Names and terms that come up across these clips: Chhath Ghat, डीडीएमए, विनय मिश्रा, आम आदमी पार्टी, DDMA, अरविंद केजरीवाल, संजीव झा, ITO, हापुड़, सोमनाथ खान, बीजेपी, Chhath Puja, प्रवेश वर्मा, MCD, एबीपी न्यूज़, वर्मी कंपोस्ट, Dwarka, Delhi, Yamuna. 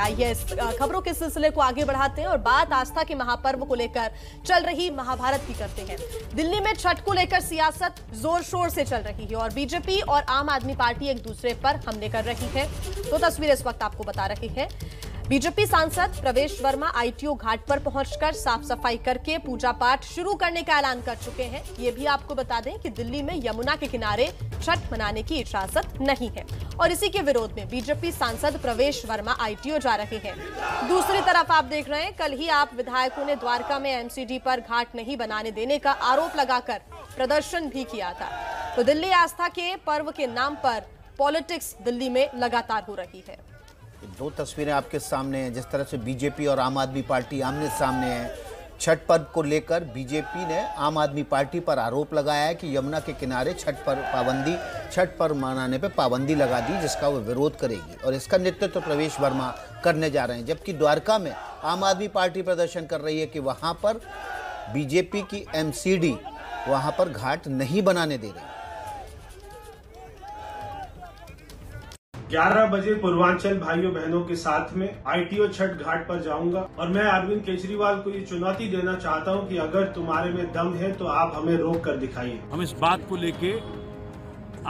जाएगा। यस, खबरों के सिलसिले को आगे बढ़ाते हैं और बात आस्था के महापर्व को लेकर चल रही महाभारत की करते हैं। दिल्ली में छठ को लेकर सियासत जोर शोर से चल रही है और बीजेपी और आम आदमी पार्टी एक दूसरे पर हमले कर रही है। तो तस्वीरें इस वक्त आपको बता रहे हैं। बीजेपी सांसद प्रवेश वर्मा ITO घाट पर पहुंचकर साफ सफाई करके पूजा पाठ शुरू करने का ऐलान कर चुके हैं। ये भी आपको बता दें कि दिल्ली में यमुना के किनारे छठ मनाने की इजाजत नहीं है और इसी के विरोध में बीजेपी सांसद प्रवेश वर्मा ITO जा रहे हैं। दूसरी तरफ आप देख रहे हैं, कल ही आप विधायकों ने द्वारका में MCD पर घाट नहीं बनाने देने का आरोप लगाकर प्रदर्शन भी किया था। तो दिल्ली आस्था के पर्व के नाम पर पॉलिटिक्स दिल्ली में लगातार हो रही है। दो तस्वीरें आपके सामने हैं, जिस तरह से बीजेपी और आम आदमी पार्टी आमने सामने है। छठ पर्व को लेकर बीजेपी ने आम आदमी पार्टी पर आरोप लगाया है कि यमुना के किनारे छठ पर्व मनाने पर पाबंदी लगा दी, जिसका वो विरोध करेगी और इसका नेतृत्व प्रवेश वर्मा करने जा रहे हैं। जबकि द्वारका में आम आदमी पार्टी प्रदर्शन कर रही है कि वहाँ पर बीजेपी की MCD वहाँ पर घाट नहीं बनाने दे रही। 11 बजे पूर्वांचल भाइयों बहनों के साथ में ITO छठ घाट पर जाऊंगा और मैं अरविंद केजरीवाल को ये चुनौती देना चाहता हूं कि अगर तुम्हारे में दम है तो आप हमें रोक कर दिखाइए। हम इस बात को लेके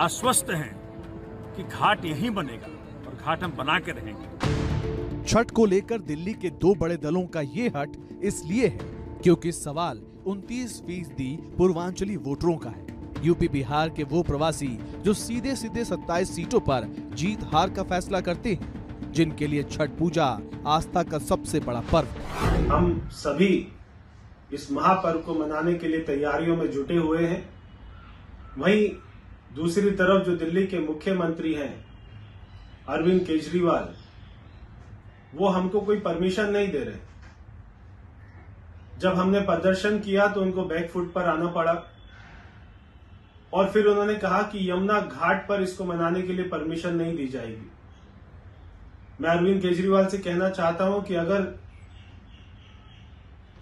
आश्वस्त हैं कि घाट यहीं बनेगा और घाट हम बना के रहेंगे। छठ को लेकर दिल्ली के दो बड़े दलों का ये हट इसलिए है क्योंकि सवाल 29% पूर्वांचली वोटरों का है। यूपी बिहार के वो प्रवासी जो सीधे सीधे 27 सीटों पर जीत हार का फैसला करते हैं, जिनके लिए छठ पूजा आस्था का सबसे बड़ा पर्व। हम सभी इस महापर्व को मनाने के लिए तैयारियों में जुटे हुए हैं। वहीं दूसरी तरफ जो दिल्ली के मुख्यमंत्री हैं अरविंद केजरीवाल, वो हमको कोई परमिशन नहीं दे रहे। जब हमने प्रदर्शन किया तो उनको बैकफुट पर आना पड़ा और फिर उन्होंने कहा कि यमुना घाट पर इसको मनाने के लिए परमिशन नहीं दी जाएगी। मैं अरविंद केजरीवाल से कहना चाहता हूं कि अगर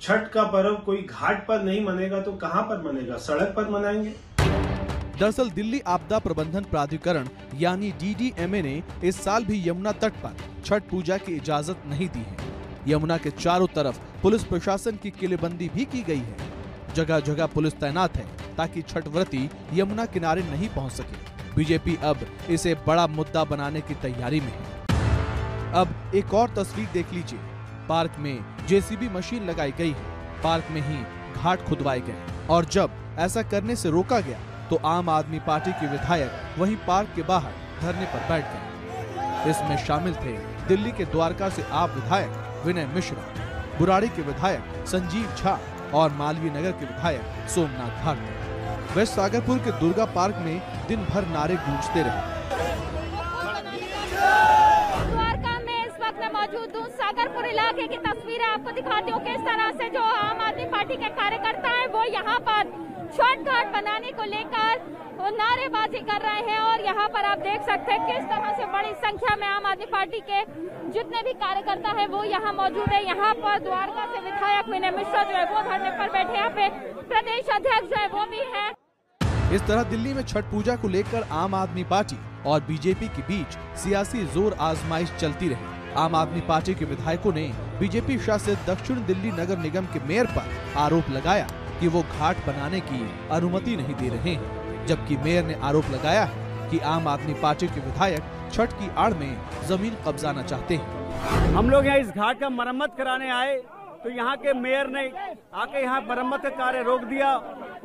छठ का पर्व कोई घाट पर नहीं मनेगा तो कहां पर मनेगा? सड़क पर मनाएंगे। दरअसल दिल्ली आपदा प्रबंधन प्राधिकरण यानी DDMA ने इस साल भी यमुना तट पर छठ पूजा की इजाजत नहीं दी है। यमुना के चारों तरफ पुलिस प्रशासन की किलेबंदी भी की गई है। जगह जगह पुलिस तैनात है ताकि छठ व्रती यमुना किनारे नहीं पहुंच सके। बीजेपी अब इसे बड़ा मुद्दा बनाने की तैयारी में है। अब एक और तस्वीर देख लीजिए, पार्क में JCB मशीन लगाई गई है, पार्क में ही घाट खुदवाए गए और जब ऐसा करने से रोका गया तो आम आदमी पार्टी के विधायक वहीं पार्क के बाहर धरने पर बैठ गए। इसमें शामिल थे दिल्ली के द्वारका से आप विधायक विनय मिश्रा, बुराड़ी के विधायक संजीव झा और मालवीय नगर के विधायक सोमनाथ खान। वेस्ट सागरपुर के दुर्गा पार्क में दिन भर नारे गूंजते रहे। द्वारका में इस वक्त मैं मौजूद हूँ। सागरपुर इलाके की तस्वीरें आपको दिखाती हूँ, किस तरह से जो आम आदमी पार्टी के कार्यकर्ता हैं वो यहाँ पर छठ घाट बनाने को लेकर वो नारेबाजी कर रहे हैं और यहाँ पर आप देख सकते हैं किस तरह से बड़ी संख्या में आम आदमी पार्टी के जितने भी कार्यकर्ता हैं वो यहाँ मौजूद है। यहाँ पर द्वारका से विधायक विनय मिश्रा जो है वो धरने पर बैठे हैं, यहाँ पे प्रदेश अध्यक्ष जो है वो भी है। इस तरह दिल्ली में छठ पूजा को लेकर आम आदमी पार्टी और बीजेपी के बीच सियासी जोर आजमाइश चलती रही। आम आदमी पार्टी के विधायकों ने बीजेपी शासित दक्षिण दिल्ली नगर निगम के मेयर पर आरोप लगाया कि वो घाट बनाने की अनुमति नहीं दे रहे हैं, जबकि मेयर ने आरोप लगाया है कि आम आदमी पार्टी के विधायक छठ की आड़ में जमीन कब्जाना चाहते हैं। हम लोग यहाँ इस घाट का मरम्मत कराने आए तो यहाँ के मेयर ने आके यहाँ मरम्मत का कार्य रोक दिया,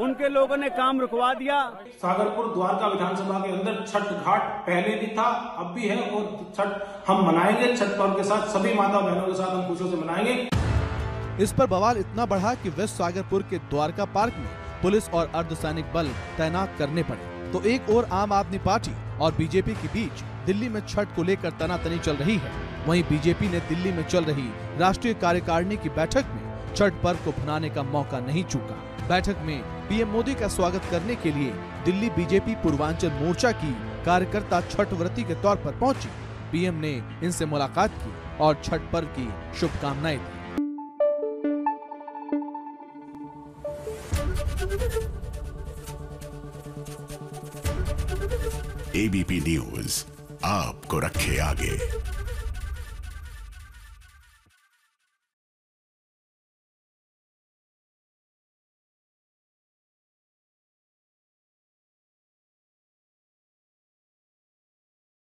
उनके लोगों ने काम रुकवा दिया। सागरपुर द्वारका विधानसभा के अंदर छठ घाट पहले भी था, अब भी है और छठ हम मनाएंगे। छठ पर्व के साथ सभी माता बहनों के साथ हम खुशी से मनाएंगे। इस पर बवाल इतना बढ़ा कि वेस्ट सागरपुर के द्वारका पार्क में पुलिस और अर्धसैनिक बल तैनात करने पड़े। तो एक ओर आम आदमी पार्टी और बीजेपी के बीच दिल्ली में छठ को लेकर तनातनी चल रही है, वहीं बीजेपी ने दिल्ली में चल रही राष्ट्रीय कार्यकारिणी की बैठक में छठ पर्व को भुनाने का मौका नहीं चूका। बैठक में PM मोदी का स्वागत करने के लिए दिल्ली बीजेपी पूर्वांचल मोर्चा की कार्यकर्ता छठ व्रती के तौर पर पहुंची। PM ने इनसे मुलाकात की और छठ पर्व की शुभकामनाएं दी। ABP न्यूज़ आपको रखे आगे।